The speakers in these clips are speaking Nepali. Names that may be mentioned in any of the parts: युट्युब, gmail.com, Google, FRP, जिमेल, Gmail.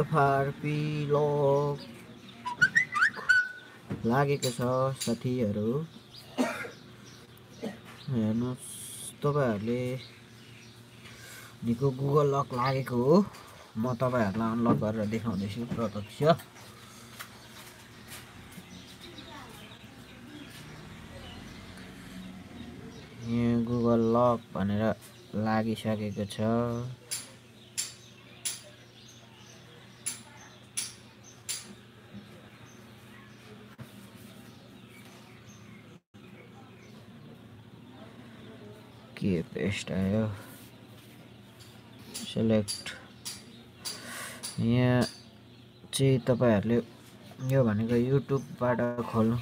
एफआरपी लग लागेको छ साथीहरु। हेर्नुस् तपाईहरुले निको गुगल लक लागेको हो। म तपाईहरुलाई अनलक गरेर देखाउँदै छु प्रत्यक्ष। यहाँ गुगल लक भनेर लागिसकेको छ। के पेस्ट आयो सिलेक्ट। यहाँ चाहिँ तपाईहरुले यो भनेको युट्युबबाट खोल्नु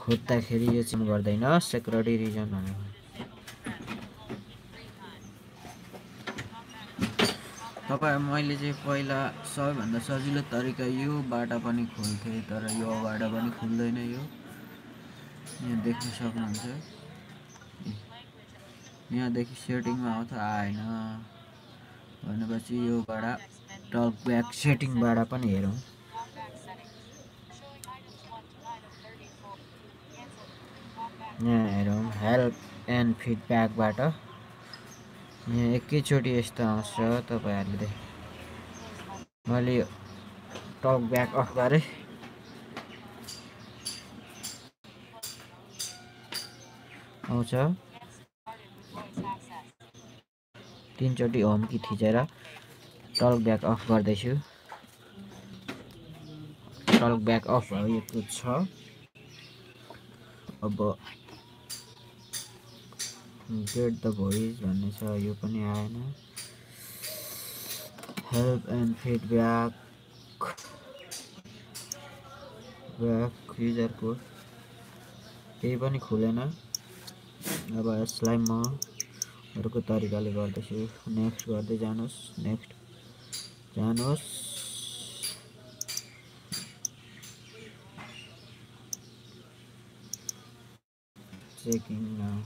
खोज्दाखेरि यो चाहिँ गर्दैन सेक्युरिटी रिजन भनेको। मैले चाहिँ पहिला सबैभन्दा सजिलो तरिका योबाट पनि खोल्थेँ, तर योबाट पनि खुल्दैन। यो यहाँ देख्न सक्नुहुन्छ, यहाँदेखि सेटिङमा आउँछ आएन भनेपछि योबाट टक ब्याक सेटिङबाट पनि हेरौँ। यहाँ हेरौँ हेल्प एन्ड फिडब्याकबाट यहाँ एकैचोटि यस्तो आउँछ। तपाईँहरूले मैले टक ब्याक अफ गरेँ। आउँछ तीनचोटि होम कि थिचेर टल्क ब्याक अफ गर्दैछु। टल्क ब्याक अफ भएको छ। अब गेट द भोइस भन्ने छ, यो पनि आएन। Help and feedback user code केही पनि खुलेन। अब यसलाई म अर्को तरिकाले गर्दैछु। नेक्स्ट गर्दै जानुस्, नेक्स्ट जानुस्। चेकिङ नाउ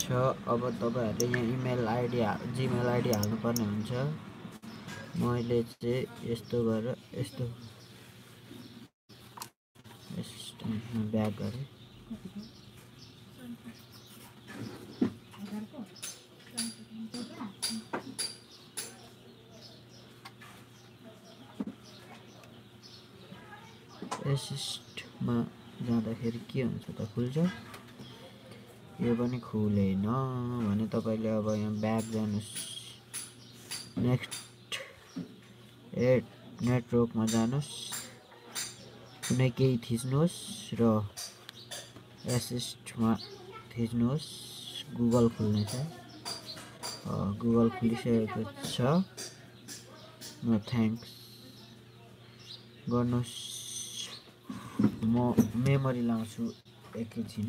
छ। अब तपाईहरुले यहाँ इमेल आइडी जिमेल आइडी हाल्नुपर्ने हुन्छ। मैले चाहिँ यस्तो गरेर यस्तो ब्याक गरेँ। एसिस्टमा जाँदाखेरि के हुन्छ त खुल्छ, यो पनि खुलेन भने तपाईँले अब यहाँ ब्याक जानुहोस्। नेक्स्ट एड नेटवर्कमा जानुहोस्, कुनै केही थिच्नुहोस् र एसिस्टमा थिच्नुहोस्। गुगल खुल्नेछ, गुगल खुलिसकेको छ। नो थ्याङ्क्स गर्नुहोस्। म मेमोरी लाउँछु एकैछिन।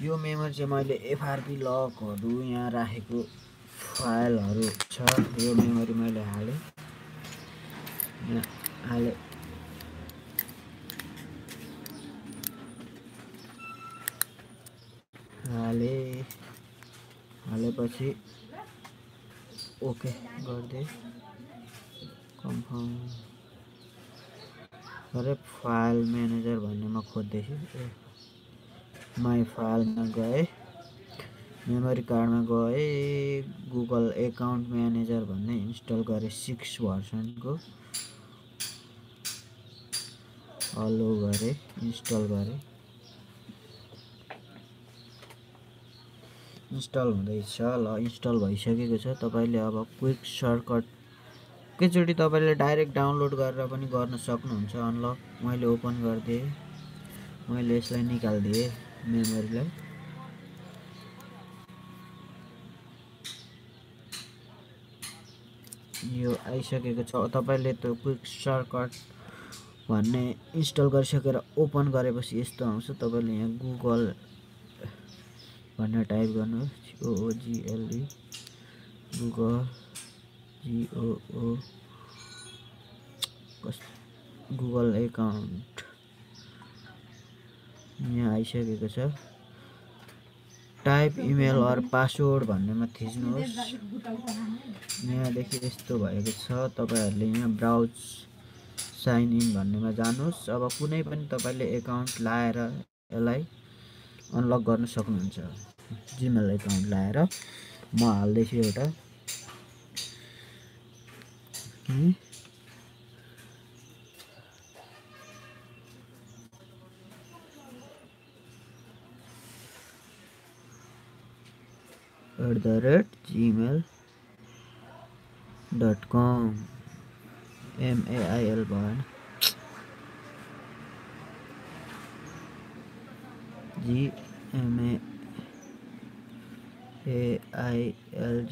यो मेमोरी चाहिँ मैले एफआरपी लकहरू यहाँ राखेको फाइलहरू छ, यो मेमोरी मैले हालेँ। हालेपछि ओके गर्दै कन्फर्म गरे। फाइल म्यानेजर भन्नेमा खोज्दैछु। माई फाइलमा गए, मेमोरी कार्डमा गए, गुगल एकाउन्ट म्यानेजर भन्ने इन्स्टल गरेँ 6 भर्सनको। अलो गरेँ, इन्स्टल गरेँ। इन्स्टल हुँदैछ, ल इन्स्टल भइसकेको छ। तपाईँले अब क्विक सर्टकट एकैचोटि तपाईँले डाइरेक्ट डाउनलोड गरेर पनि गर्न सक्नुहुन्छ अनलक। मैले ओपन गरिदिएँ, मैले यसलाई निकालिदिएँ मेमोरीलाई। यो आइसकेको छ। तपाईँले त्यो क्विक सर्टकट भन्ने इन्स्टल गरिसकेर ओपन गरेपछि यस्तो आउँछ। तपाईँले यहाँ गुगल भनेर टाइप गर्नुहोस्, O G L E Google GOO Google account यहाँ आइसकेको छ। टाइप इमेल और पासवर्ड भन्नेमा थिच्नुहोस्। यहाँ देखि यस्तो भएको छ। तपाईहरुले यहाँ ब्राउज साइन इन भन्नेमा जानुहोस्। अब कुनै पनि तपाईले एकाउन्ट लाएर यसलाई अनलक गर्न सक्नुहुन्छ। जीमेल एकाउन्ट लाएर म हाल्दै छु एउटा @gmail.com mail bond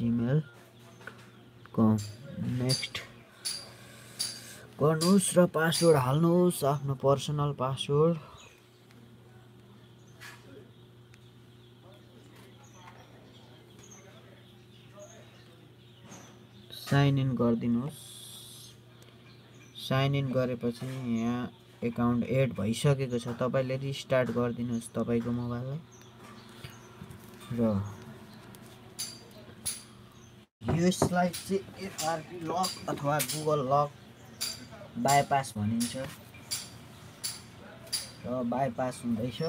gmail.com next गर्नुहोस् र पासवर्ड हाल्नुहोस्। आफ्नो पर्सनल पासवर्ड साइन इन गर्दिनुहोस्। साइन इन गरेपछि यहाँ एकाउन्ट एड भइसकेको छ। तपाईले रिस्टार्ट गर्दिनुहोस् तपाईको मोबाइललाई र यसलाई चाहिँ FRP लक अथवा गुगल लक बाइपास भनिन्छ र बाइपास हुँदैछ।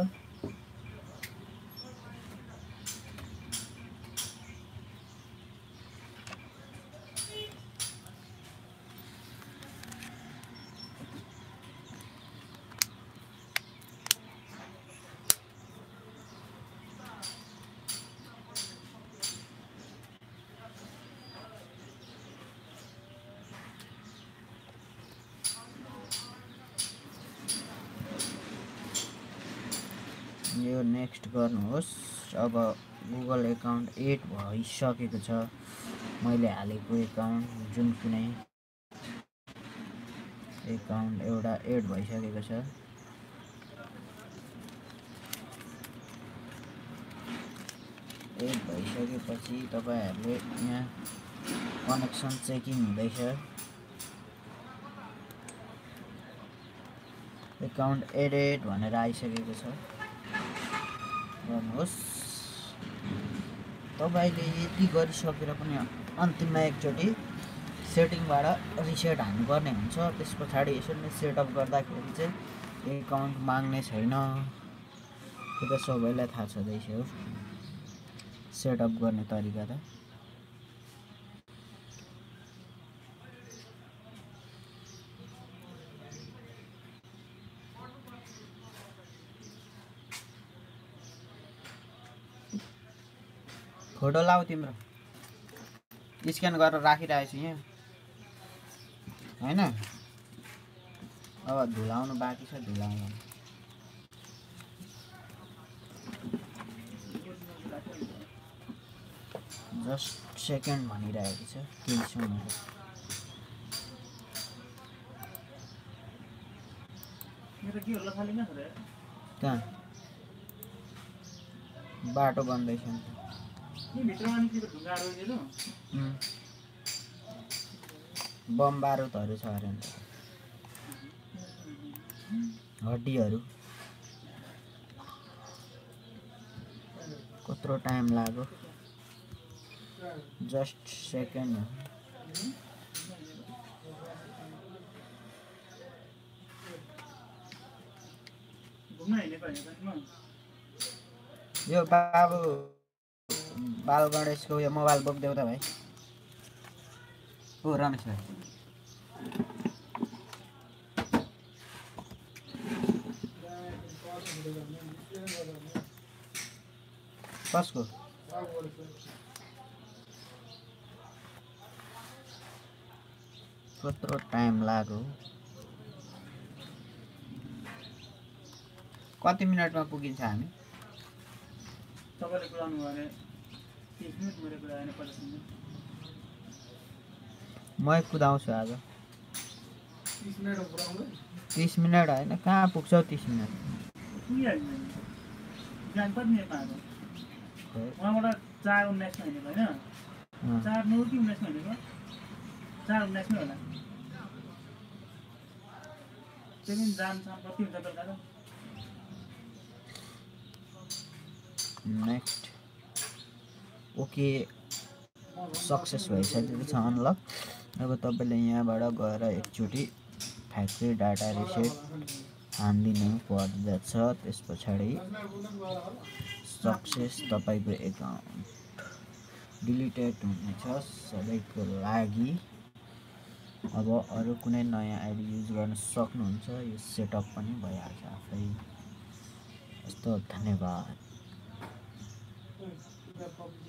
यो नेक्स्ट गर्नुहोस्। अब गुगल एकाउन्ट एड भइसकेको छ। मैले हालेको एकाउन्ट जुन कुनै एकाउन्ट एउटा एड भइसकेको छ। एड भइसकेपछि तपाईहरुले यहाँ कनेक्सन चेकिङ हुँदैछ। एकाउन्ट एडेड भनेर आइसकेको छ। तपाईले यति गरिसकेर पनि अन्तिममा एकचोटि सेटिङबाट रिसेट हान्नुपर्ने हुन्छ। त्यस पछाडि यसरी सेटअप गर्दाखेरि चाहिँ एकाउन्ट माग्ने छैन। त्यो त सबैलाई थाहा छँदैछ हो सेटअप गर्ने तरिका त। फोटो लाऊ तिम्रो स्क्यान गरेर राखिरहेछु यहाँ हैन। अब धुलाउनु बाँकी छ। धुलाउनु जस्ट सेकेन्ड भनिरहेको छ। 3 सेकेन्ड मेरो के होला खाली न थरे कहाँ बाटो बन्दै छ। बम बारुदहरु छ अरे हड्डीहरु। कत्रो टाइम लाग्यो जस्ट सेकेन्ड। यो बाबु बाल गणेशको यो मोबाइल बोक्देऊ त भाइ। ओ रमेश भाइ कसको कत्रो टाइम लाग्यो। कति मिनटमा पुगिन्छ हामी? तपाईँले कुराउनु भने मैं कुदाउँछु आज। 30 मिनट है कहाँ पुग्छ? 30 मिनट नेशनल होला तिमी जान छ कति हुन्छ त नेक्स्ट ओके सक्सेस भएछ त्यो छ अनलक अब तपाईले यहाँबाट गएर एकचोटी फ्याक्ट्री डाटा रिसेट हान्दिनु पर्दछ त्यसपछि सक्सेस तपाईको एकाउन्ट डिलिटेड हुनेछ सबैको लागि अब अरु कुनै नयाँ आइडी युज गर्न सक्नुहुन्छ यो सेटअप पनि भइहाल्छ आफै यस्तो धन्यवाद